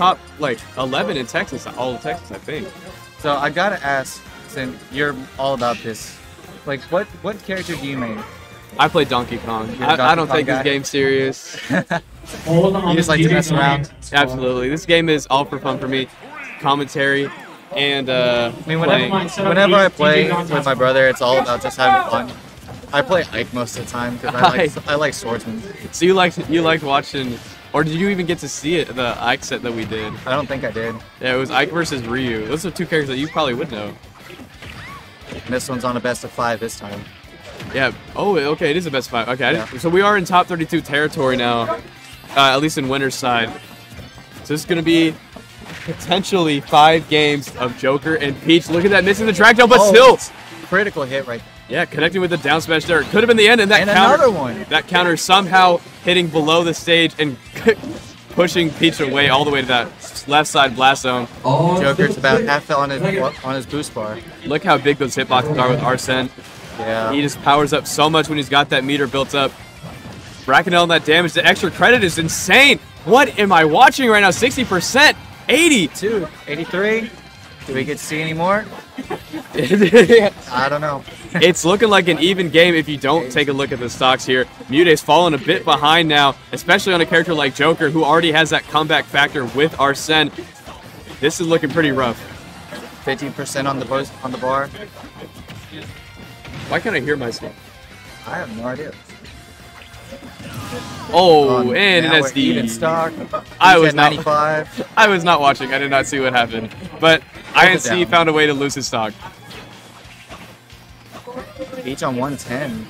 top like 11 in Texas, all of Texas, I think. So I gotta ask, since you're all about this, like what character do you make? I play Donkey Kong. I don't take this game serious. You just like to mess around. Absolutely, this game is all for fun for me. Commentary. And I mean, whenever I play with my brother, it's all about just having fun. I play Ike most of the time because I like swordsmen. So you liked watching, or did you even get to see it, the Ike set that we did? I don't think I did. Yeah, it was Ike versus Ryu. Those are two characters that you probably would know. And this one's on a best of 5 this time. Yeah. Oh, okay. It is a best of 5. Okay. Yeah. So we are in top 32 territory now, at least in winner's side. So it's gonna be potentially 5 games of Joker and Peach. Look at that, missing the track down, but still critical hit right there. Yeah, connecting with the down smash there. Could have been the end, and that counter somehow hitting below the stage and pushing Peach away all the way to that left side blast zone. Oh, Joker's about half on his boost bar. Look how big those hitboxes are with Arsene. Yeah, he just powers up so much when he's got that meter built up. Brackenell on that damage. The extra credit is insane. What am I watching right now? 60%. 82, 83. Do we get to see any more? I don't know. It's looking like an even game if you don't take a look at the stocks here. MuteAce falling a bit behind now, especially on a character like Joker, who already has that comeback factor with Arsene. This is looking pretty rough. 15% on the bar. Why can't I hear myself? I have no idea. Oh, and that's the even stock. I was not watching. I did not see what happened. But INC found a way to lose his stock. Each on 110.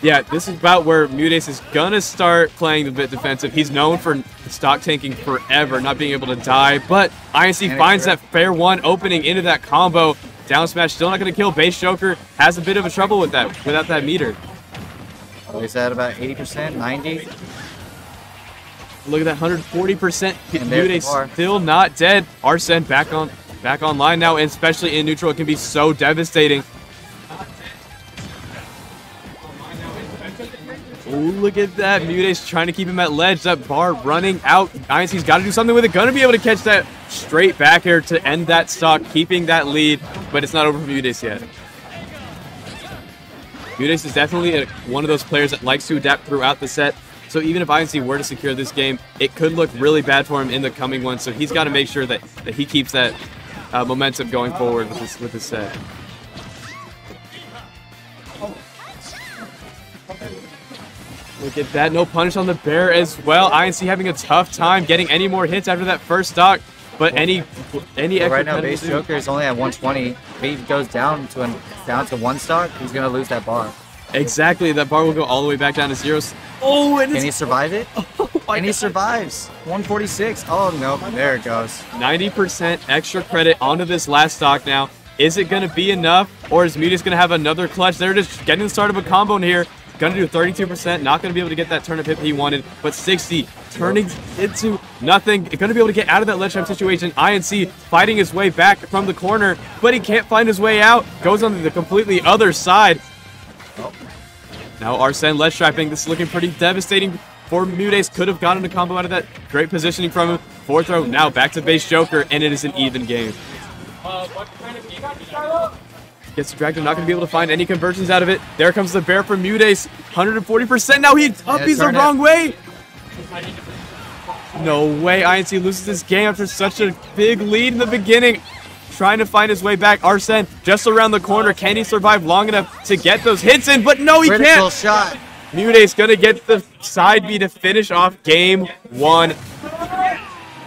Yeah, this is about where MuteAce is gonna start playing a bit defensive. He's known for stock tanking forever, not being able to die. But INC finds that fair one opening into that combo. Down smash still not gonna kill. Base Joker has a bit of a trouble with that without that meter. Oh, he's at about 80%, 90. Look at that, 140%. MuteAce still not dead. Arsene back online now, and especially in neutral, it can be so devastating. Oh, look at that. MuteAce trying to keep him at ledge. That bar running out. INC's got to do something with it. Going to be able to catch that straight back air to end that stock, keeping that lead, but it's not over for MuteAce yet. MuteAce is definitely one of those players that likes to adapt throughout the set, so even if INC were to secure this game, it could look really bad for him in the coming one, so he's got to make sure that he keeps that momentum going forward with his set. Look at that, no punish on the bear as well. INC having a tough time getting any more hits after that first stock, but right now, base Joker is only at 120. If he goes down to one stock, he's gonna lose that bar. Exactly, that bar will go all the way back down to 0. Oh, and can he survive it? Oh, and he survives. 146. Oh no, there it goes. 90% extra credit onto this last stock now. Is it gonna be enough, or is MuteAce gonna have another clutch? They're just getting the start of a combo in here. Gonna do 32%, not gonna be able to get that turnip hit he wanted, but 60, turning into nothing. Gonna be able to get out of that ledge trap situation. INC fighting his way back from the corner, but he can't find his way out. Goes on to the completely other side. Now Arsene ledge trapping. This is looking pretty devastating for MuteAce. Could have gotten a combo out of that. Great positioning from him. Fourth throw, now back to base Joker, and it is an even game. Gets dragged, I'm not going to be able to find any conversions out of it. There comes the bear from MuteAce. 140%. Now he uppies the wrong way. No way. INC loses this game after such a big lead in the beginning. Trying to find his way back. Arsene just around the corner. Can he survive long enough to get those hits in? But no, he can't. Shot. MuteAce going to get the side B to finish off game one.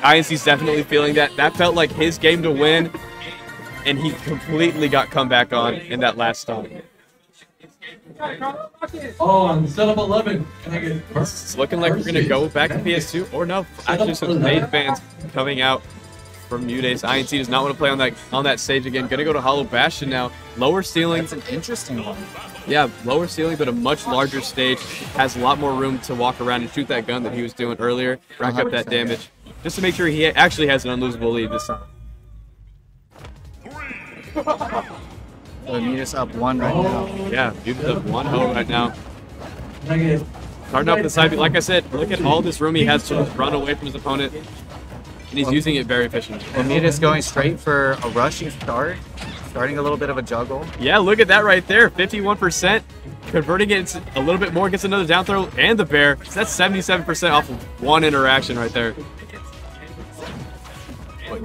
INC's definitely feeling that. That felt like his game to win, and he completely got come back on in that last stop. Oh, on set up 11. It's looking like we're going to go back to PS2, or no, actually some main fans coming out from MuteAce. INC does not want to play on that stage again. Going to go to Hollow Bastion now. Lower ceiling. That's an interesting one. Yeah, lower ceiling, but a much larger stage. Has a lot more room to walk around and shoot that gun that he was doing earlier. Rack up that damage. Just to make sure he actually has an unlosable lead this time. So MuteAce up 1 right now. Yeah, MuteAce up 1-0 right now. Starting off the side, like I said, look at all this room he has to run away from his opponent. and he's using it very efficiently. Lamita is going straight for a rushing start, starting a little bit of a juggle. Yeah, look at that right there, 51%. Converting it a little bit more, gets another down throw and the bear. So that's 77% off of one interaction right there.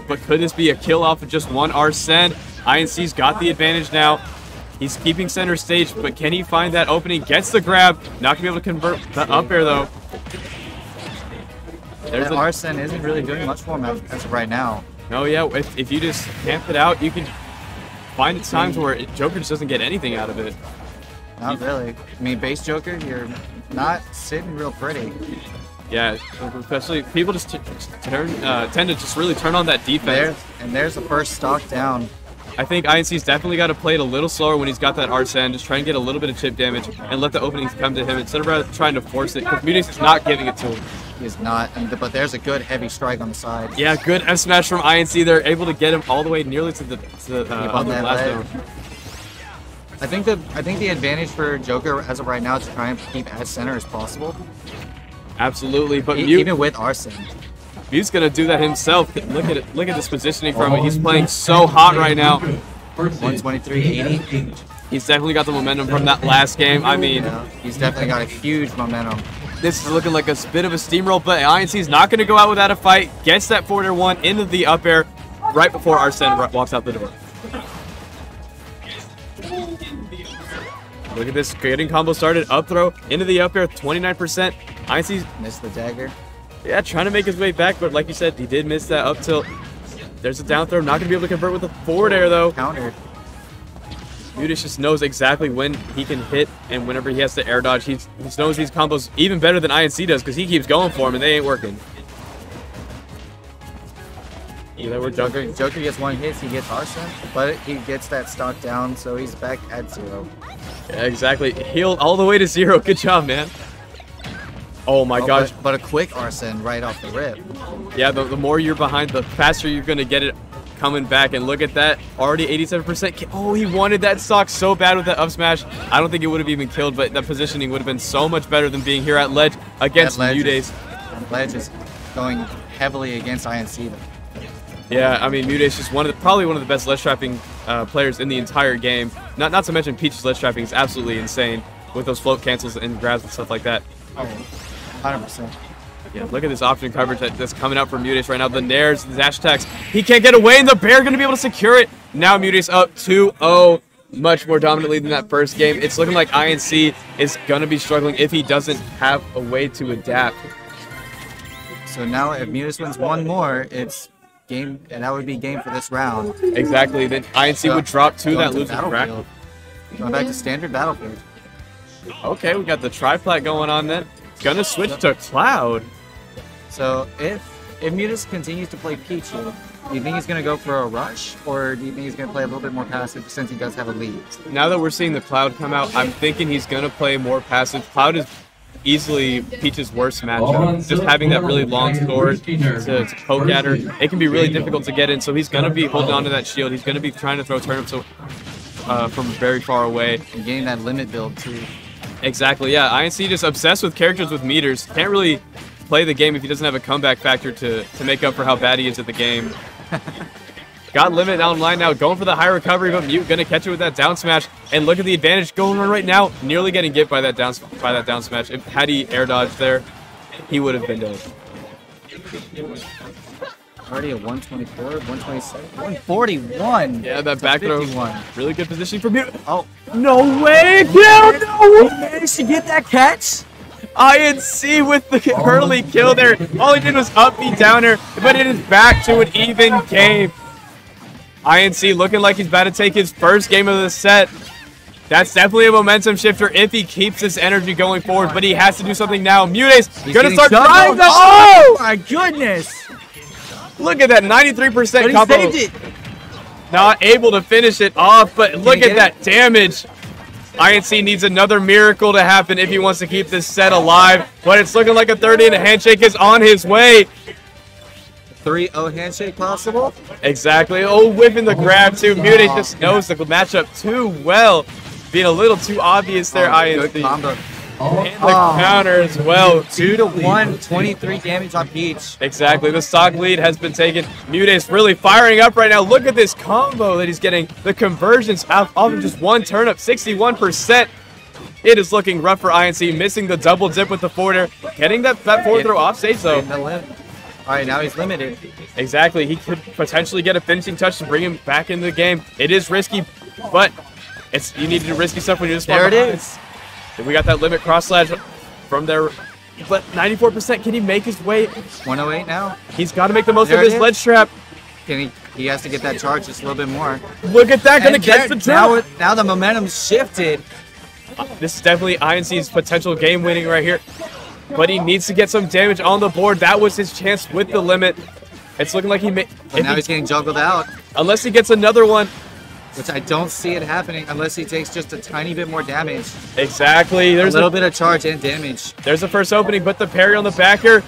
But could this be a kill off of just one Arsene? INC's got the advantage now. He's keeping center stage, but can he find that opening? Gets the grab. Not going to be able to convert the up air, though. There's Arsene isn't really doing much for him as of right now. No, yeah. If you just camp it out, you can find times where Joker just doesn't get anything out of it. Not really. I mean, base Joker, you're not sitting real pretty. Yeah, especially people just tend to just really turn on that defense. There's the first stock down. I think INC's definitely got to play it a little slower when he's got that Arsene, just try and get a little bit of chip damage and let the openings come to him instead of trying to force it, because MuteAce is not giving it to him. He is not, but there's a good heavy strike on the side. Yeah, good F smash from INC. They're able to get him all the way nearly to the last zone. I think the advantage for Joker as of right now is to try and keep as center as possible. Absolutely, but even with Arsene, Mute's gonna do that himself. Look at it. Look at this positioning from him. He's playing so hot right now. 123.80. He's definitely got the momentum from that last game. I mean, yeah, he's definitely got a huge momentum. This is looking like a bit of a steamroll, but INC's not gonna go out without a fight. Gets that forward air one into the up air right before Arsene walks out the door. Look at this, getting combo started, up throw, into the up air, 29%. INC's missed the dagger. Yeah, trying to make his way back, but like you said, he did miss that up tilt. There's a down throw, not going to be able to convert with the forward air, though. Counter. MuteAce just knows exactly when he can hit and whenever he has to air dodge. He knows these combos even better than INC does, because he keeps going for them and they ain't working. Either we're Joker gets one hit, he gets Arsene, but he gets that stock down, so he's back at zero. Yeah, exactly. Healed all the way to zero. Good job, man. Oh my gosh. But a quick Arsene right off the rip. Yeah, the more you're behind, the faster you're going to get it coming back. And look at that. Already 87%. Oh, he wanted that stock so bad with that up smash. I don't think it would have even killed, but that positioning would have been so much better than being here at ledge against MuteAce. Ledge is going heavily against INC, though. Yeah, I mean, MuteAce is just probably one of the best ledge trapping players in the entire game. Not to mention Peach's ledge trapping is absolutely insane with those float cancels and grabs and stuff like that. Oh, 100%. Yeah, look at this option coverage that's coming out from MuteAce right now. The nairs, the dash attacks. He can't get away, and the bear going to be able to secure it. Now MuteAce up 2-0, much more dominantly than that first game. It's looking like INC is going to be struggling if he doesn't have a way to adapt. So now if MuteAce wins one more, it's game, and that would be game for this round. Exactly. Then INC would drop to that losing track. Going back to standard battlefield. Okay, we got the triplat going on then. Gonna switch to Cloud. So if MuteAce continues to play Peach, do you think he's gonna go for a rush, or do you think he's gonna play a little bit more passive since he does have a lead? Now that we're seeing the Cloud come out, I'm thinking he's gonna play more passive. Cloud is easily Peach's worst matchup. Just having that really long sword to poke at her, it can be really difficult to get in, so he's going to be holding on to that shield. He's going to be trying to throw turnips from very far away. And getting that limit build, too. Exactly, yeah. INC just obsessed with characters with meters. Can't really play the game if he doesn't have a comeback factor to make up for how bad he is at the game. Got limit online now, going for the high recovery, but Mute gonna catch it with that down smash. And look at the advantage going on right now, nearly getting get by that down smash. If had he air dodged there, he would have been dead. Already at 124, 127, 141. Yeah, that back throw. Really good positioning for Mute. Oh, no way! Yeah, no way! He managed to get that catch. INC with the early kill there. All he did was up the downer, but it is back to an even game. INC looking like he's about to take his first game of the set. That's definitely a momentum shifter if he keeps this energy going forward, but he has to do something now. MuteAce gonna start trying to... Oh my goodness! Look at that 93% combo. He saved it. Not able to finish it off, but look at that damage. INC needs another miracle to happen if he wants to keep this set alive, but it's looking like a 30 and a handshake is on his way. 3-0 handshake possible? Exactly. Oh, whipping the grab too. MuteAce just knows the matchup too well. Being a little too obvious there, INC. Good combo. Oh. And the counter as well. 2-1, 23 damage on Peach. Exactly. The stock lead has been taken. MuteAce really firing up right now. Look at this combo that he's getting. The conversions out of just one turn up, 61%. It is looking rough for INC, missing the double dip with the forwarder. Getting that forward throw off stage though. Alright, now he's limited. Exactly. He could potentially get a finishing touch to bring him back into the game. It is risky, but it's you need to do risky stuff when you're just there. It is. We got that limit cross slash from there, but 94%. Can he make his way? 108 now. He's got to make the most of his ledge trap. Can he? He has to get that charge just a little bit more. Look at that! Gonna catch the tap. Now the momentum shifted. This is definitely INC's potential game winning right here, but he needs to get some damage on the board. That was his chance with the limit. It's looking like he may. But now he's getting juggled out. Unless he gets another one. Which I don't see it happening unless he takes just a tiny bit more damage. Exactly. There's a little bit of charge and damage. There's the first opening, but the parry on the backer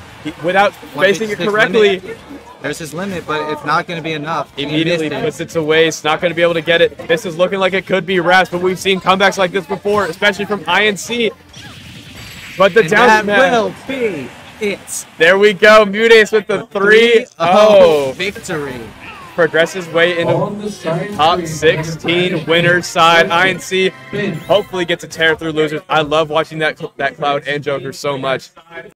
without facing it correctly. Limit. There's his limit, but it's not going to be enough. Immediately puts it to waste. Not going to be able to get it. This is looking like it could be wraps, but we've seen comebacks like this before, especially from INC. But the down will be it. There we go. MuteAce with the 3-0 victory. Progresses way into top 16 winner side. INC hopefully gets to tear through losers. I love watching that Cloud and Joker so much.